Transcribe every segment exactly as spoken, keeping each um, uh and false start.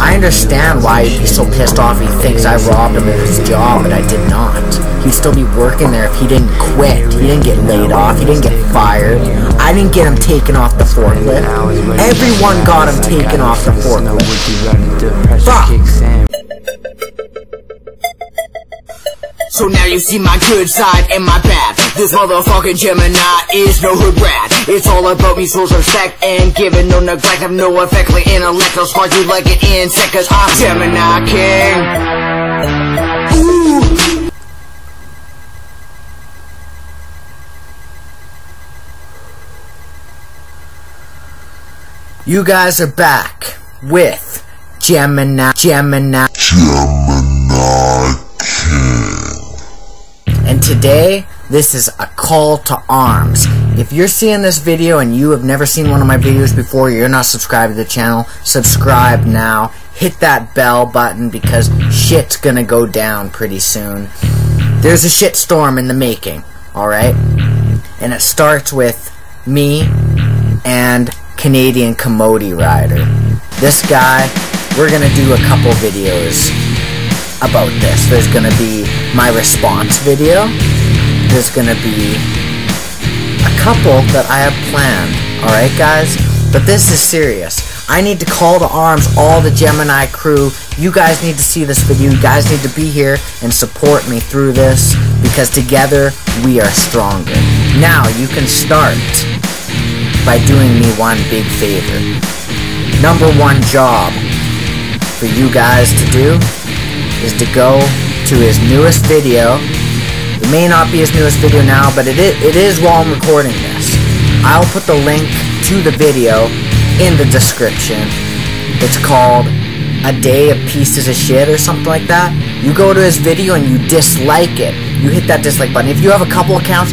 I understand why he'd be so pissed off if he thinks I robbed him of his job, but I did not. He'd still be working there if he didn't quit. He didn't get laid off. He didn't get fired. I didn't get him taken off the forklift. Everyone got him taken off the forklift. Fuck! So now you see my good side and my bad. This motherfucking Gemini is no hood rat. It's all about me, souls respect and giving no neglect. Have no effect, like intellect. I'll spark you like an insect, cause I'm Gemini King. Ooh. You guys are back with Gemini, Gemini, Gemini King. And today, this is a call to arms. If you're seeing this video and you have never seen one of my videos before, you're not subscribed to the channel, subscribe now. Hit that bell button because shit's gonna go down pretty soon. There's a shitstorm in the making, alright? And it starts with me and Canadian Kamote Rider. This guy, we're gonna do a couple videos about this. There's gonna be my response video. There's gonna be a couple that I have planned, alright guys? But this is serious. I need to call to arms all the Gemini crew. You guys need to see this video. You guys need to be here and support me through this because together we are stronger. Now you can start by doing me one big favor. Number one job for you guys to do is to go to his newest video. It may not be his newest video now, but it is, it is while I'm recording this. I'll put the link to the video in the description. It's called A Day of Pieces of Shit or something like that. You go to his video and you dislike it. You hit that dislike button. If you have a couple accounts,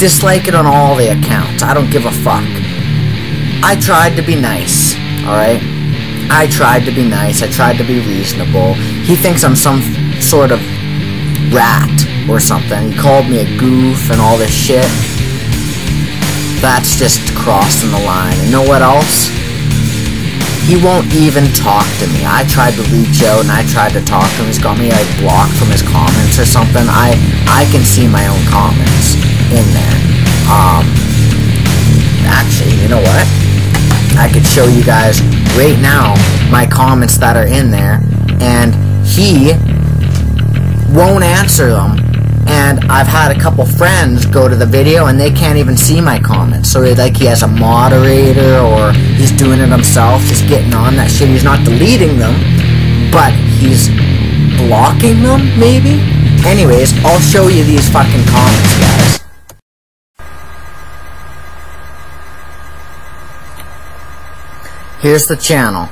dislike it on all the accounts. I don't give a fuck. I tried to be nice, alright? I tried to be nice, I tried to be reasonable. He thinks I'm some sort of rat or something. He called me a goof and all this shit. That's just crossing the line. You know what else? He won't even talk to me. I tried to reach out and I tried to talk to him. He's got me like blocked from his comments or something. I, I can see my own comments in there. Um, actually, you know what? I could show you guys right now my comments that are in there, and he won't answer them, and I've had a couple friends go to the video and they can't even see my comments, so like he has a moderator or he's doing it himself, just getting on that shit. He's not deleting them, but he's blocking them maybe? Anyways, I'll show you these fucking comments, guys. Here's the channel,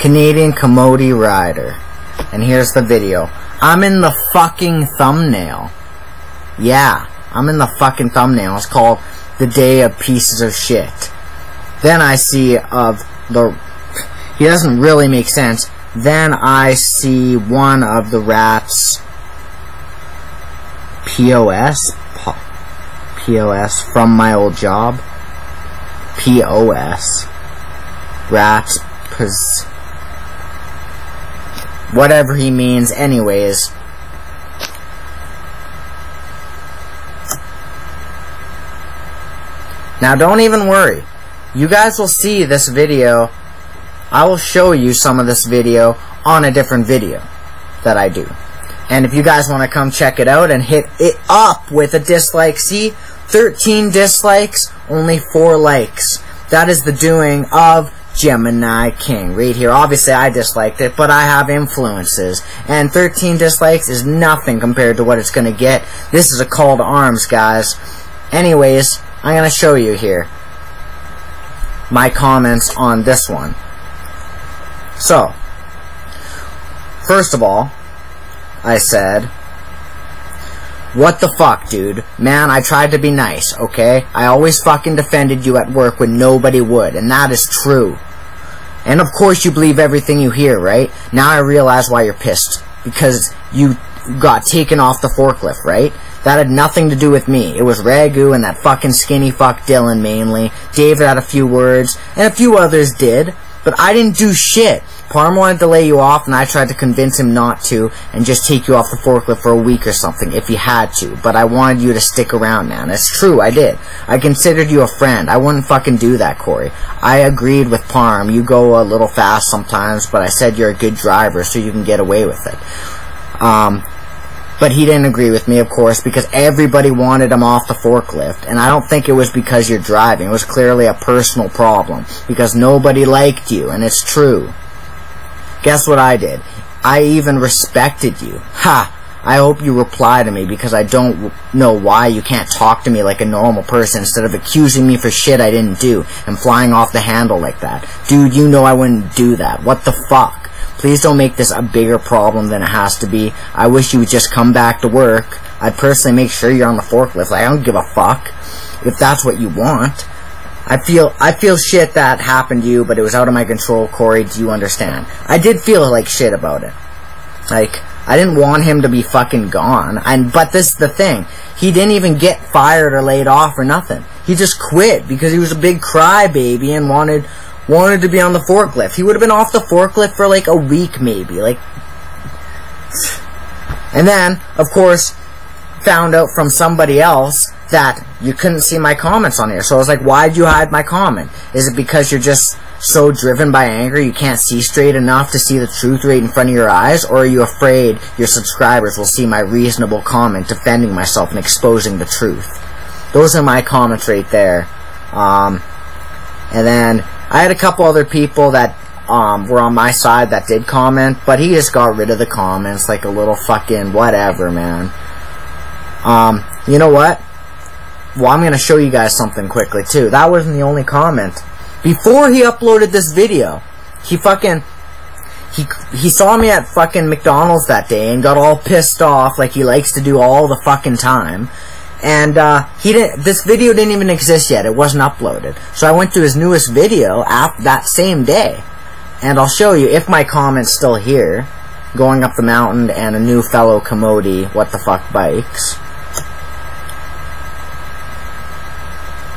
Canadian Kamote Rider, and here's the video. I'm in the fucking thumbnail. Yeah, I'm in the fucking thumbnail. It's called The Day of Pieces of Shit. Then I see of the, he doesn't really make sense. Then I see one of the rats, P O S, P O S from my old job, P O S. Rats, cause whatever he means, anyways. Now don't even worry. You guys will see this video. I will show you some of this video on a different video that I do. And if you guys want to come check it out and hit it up with a dislike, see? thirteen dislikes, only four likes. That is the doing of Gemini King right here. Obviously I disliked it, but I have influences, and thirteen dislikes is nothing compared to what it's gonna get. This is a call to arms, guys. Anyways, I'm gonna show you here my comments on this one. So first of all, I said, what the fuck, dude? Man, I tried to be nice, okay? I always fucking defended you at work when nobody would, and that is true. And of course you believe everything you hear, right? Now I realize why you're pissed. Because you got taken off the forklift, right? That had nothing to do with me. It was Ragu and that fucking skinny fuck Dylan mainly. David had a few words, and a few others did. But I didn't do shit. Parm wanted to lay you off, and I tried to convince him not to and just take you off the forklift for a week or something if you had to. But I wanted you to stick around, man. It's true, I did. I considered you a friend. I wouldn't fucking do that, Corey. I agreed with Parm. You go a little fast sometimes, but I said you're a good driver, so you can get away with it. Um... But he didn't agree with me, of course, because everybody wanted him off the forklift. And I don't think it was because you're driving. It was clearly a personal problem, because nobody liked you, and it's true. Guess what I did? I even respected you. Ha! I hope you reply to me, because I don't know why you can't talk to me like a normal person instead of accusing me for shit I didn't do and flying off the handle like that. Dude, you know I wouldn't do that. What the fuck? Please don't make this a bigger problem than it has to be. I wish you would just come back to work. I'd personally make sure you're on the forklift. Like, I don't give a fuck if that's what you want. I feel I feel shit that happened to you, but it was out of my control, Corey. Do you understand? I did feel like shit about it. Like, I didn't want him to be fucking gone. And but this is the thing. He didn't even get fired or laid off or nothing. He just quit because he was a big crybaby and wanted... wanted to be on the forklift. He would have been off the forklift for like a week maybe. Like, and then, of course, found out from somebody else that you couldn't see my comments on here. So I was like, why did you hide my comment? Is it because you're just so driven by anger you can't see straight enough to see the truth right in front of your eyes? Or are you afraid your subscribers will see my reasonable comment defending myself and exposing the truth? Those are my comments right there. Um, and then... I had a couple other people that um, were on my side that did comment, but he just got rid of the comments like a little fucking whatever, man. Um, you know what? Well, I'm going to show you guys something quickly, too. That wasn't the only comment. Before he uploaded this video, he fucking... He, he saw me at fucking McDonald's that day and got all pissed off like he likes to do all the fucking time. And uh, he didn't. This video didn't even exist yet. It wasn't uploaded. So I went to his newest video after that same day, and I'll show you if my comment's still here. Going up the mountain and a new fellow Kamote, what the fuck bikes?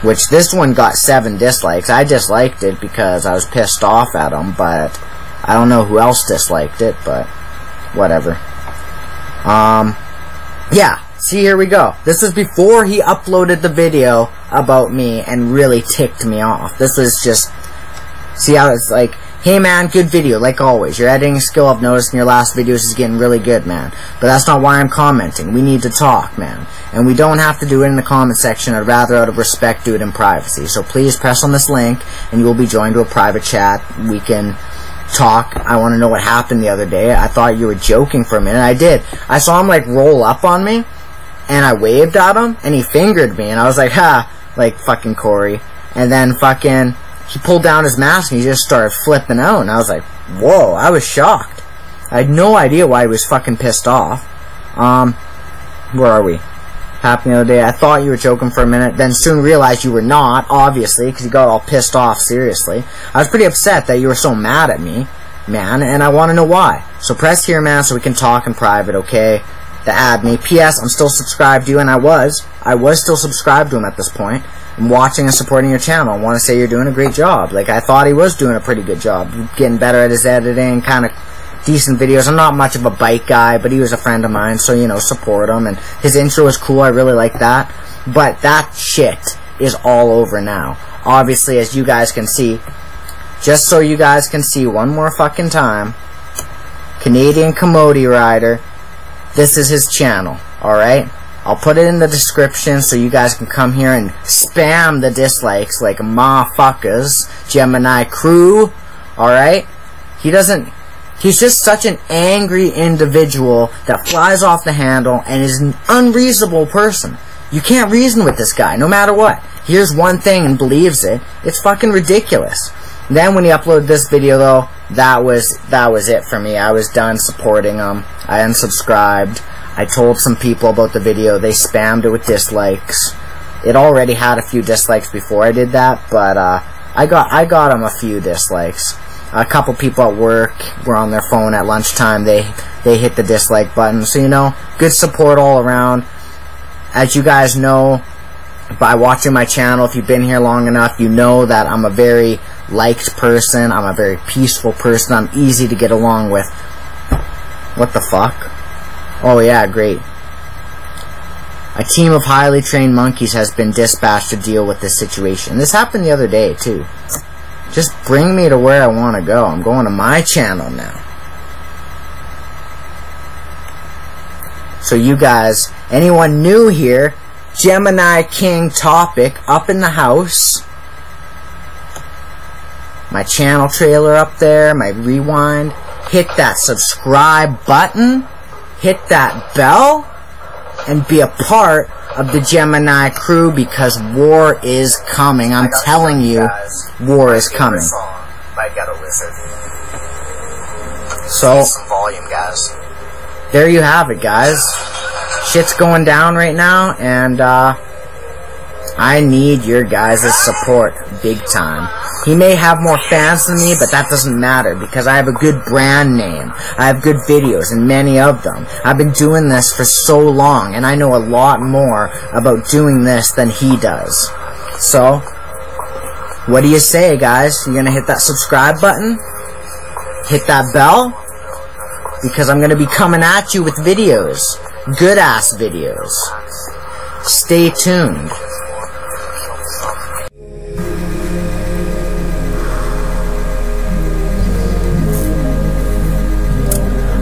Which this one got seven dislikes. I disliked it because I was pissed off at him, but I don't know who else disliked it. But whatever. Um, yeah. See, here we go. This is before he uploaded the video about me and really ticked me off. This was just... See how it's like, hey man, good video, like always. Your editing skill, I've noticed in your last videos, is getting really good, man. But that's not why I'm commenting. We need to talk, man. And we don't have to do it in the comment section. I'd rather, out of respect, do it in privacy. So please press on this link, and you will be joined to a private chat. We can... talk. I want to know what happened the other day. I thought you were joking for a minute. I did. I saw him, like, roll up on me. And I waved at him, and he fingered me, and I was like, ha, like, fucking Corey. And then, fucking, he pulled down his mask, and he just started flipping out, and I was like, whoa, I was shocked. I had no idea why he was fucking pissed off. Um, where are we? Happened the other day, I thought you were joking for a minute, then soon realized you were not, obviously, because you got all pissed off, seriously. I was pretty upset that you were so mad at me, man, and I want to know why. So press here, man, so we can talk in private, okay? To add me. P S. I'm still subscribed to you, and I was. I was still subscribed to him at this point. I'm watching and supporting your channel. I want to say you're doing a great job. Like, I thought he was doing a pretty good job. Getting better at his editing, kind of decent videos. I'm not much of a bike guy, but he was a friend of mine, so, you know, support him. And his intro was cool. I really like that. But that shit is all over now. Obviously, as you guys can see, just so you guys can see one more fucking time, Canadian Kamote Rider. This is his channel, alright? I'll put it in the description so you guys can come here and spam the dislikes like motherfuckers. Gemini Crew, alright? He doesn't... He's just such an angry individual that flies off the handle and is an unreasonable person. You can't reason with this guy, no matter what. Here's one thing and believes it. It's fucking ridiculous. Then when he uploaded this video, though, that was that was it for me. I was done supporting him. I unsubscribed. I told some people about the video. They spammed it with dislikes. It already had a few dislikes before I did that, but uh, I got I got him a few dislikes. A couple people at work were on their phone at lunchtime. They they hit the dislike button. So, you know, good support all around. As you guys know, by watching my channel, if you've been here long enough, you know that I'm a very liked person. I'm a very peaceful person. I'm easy to get along with. What the fuck? Oh yeah, great. A team of highly trained monkeys has been dispatched to deal with this situation. This happened the other day, too. Just bring me to where I want to go. I'm going to my channel now. So you guys, anyone new here, Gemini King topic up in the house. My channel trailer up there, my rewind. Hit that subscribe button. Hit that bell. And be a part of the Gemini Crew, because war is coming. I'm telling you, war is coming. So, there you have it, guys. Shit's going down right now, and uh, I need your guys' support big time. He may have more fans than me, but that doesn't matter, because I have a good brand name. I have good videos, and many of them. I've been doing this for so long, and I know a lot more about doing this than he does. So, what do you say, guys? You're gonna hit that subscribe button? Hit that bell? Because I'm gonna be coming at you with videos. Good-ass videos. Stay tuned.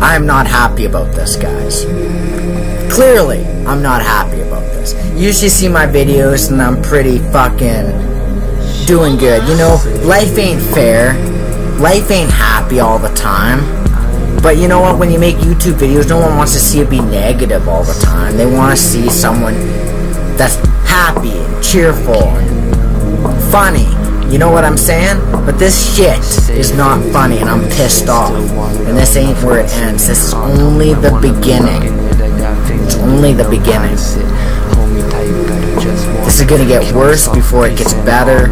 I'm not happy about this, guys. Clearly, I'm not happy about this. You usually see my videos and I'm pretty fucking doing good. You know, life ain't fair. Life ain't happy all the time. But you know what? When you make YouTube videos, no one wants to see it be negative all the time. They want to see someone that's happy and cheerful and funny. You know what I'm saying? But this shit is not funny, and I'm pissed off. And this ain't where it ends. This is only the beginning. It's only the beginning. This is gonna get worse before it gets better.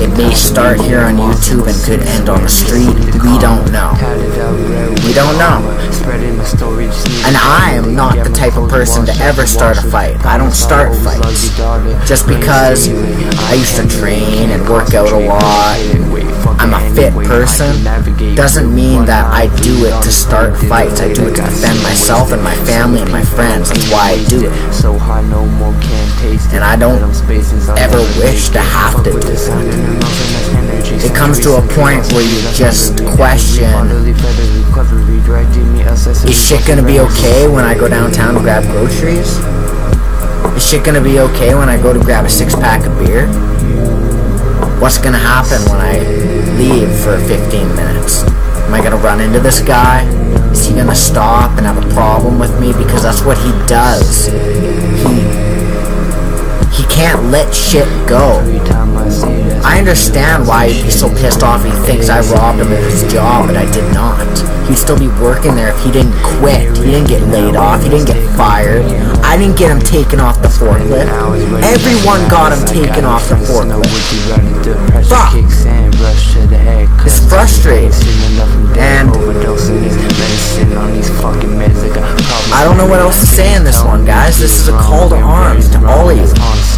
It may start here on YouTube and could end on the street. We don't know. We don't know. And I am not the type of person to ever start a fight. I don't start fights. Just because I used to train and work out a lot, I'm a fit person, doesn't mean that I do it to start fights. I do it to defend myself and my family and my friends. That's why I do it. And I don't ever wish to have to do it. It comes to a point where you just question, is shit gonna be okay when I go downtown to grab groceries? Is shit gonna be okay when I go to grab a six pack of beer? What's gonna happen when I leave for fifteen minutes? Am I gonna run into this guy? Is he gonna stop and have a problem with me? Because that's what he does. He, he can't let shit go. I understand why he'd be so pissed off. He thinks I robbed him of his job, but I did not. He'd still be working there if he didn't quit. He didn't get laid off. He didn't get fired. I didn't get him taken off the forklift. Everyone got him taken off the forklift. Fuck! It's frustrating. And I don't know what else to say in this one, guys. This is a call to arms to all of you.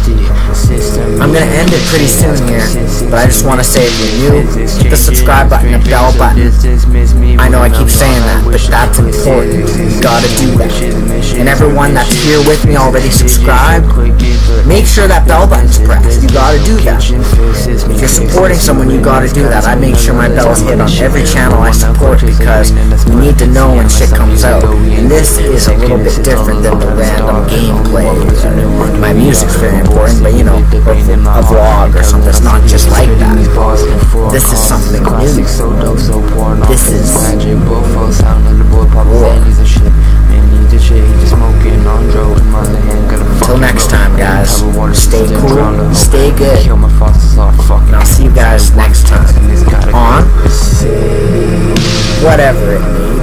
I'm gonna end it pretty soon here, but I just want to say, if you're new, hit the subscribe button, the bell button. I know I keep saying that, but that's important. You gotta do that. And everyone that's here with me already subscribed, make sure that bell button's pressed. You gotta do that. If you're supporting someone, you gotta do that. I make sure my bell's hit on every channel I support, because you need to know when shit comes out. And this is a little bit different than the random gameplay. My music's very important, but you know, a vlog or something. It's not just like that. This is something new. This is until next time, guys, stay cool, stay good, and I'll see you guys next time on whatever it means.